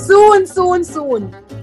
soon.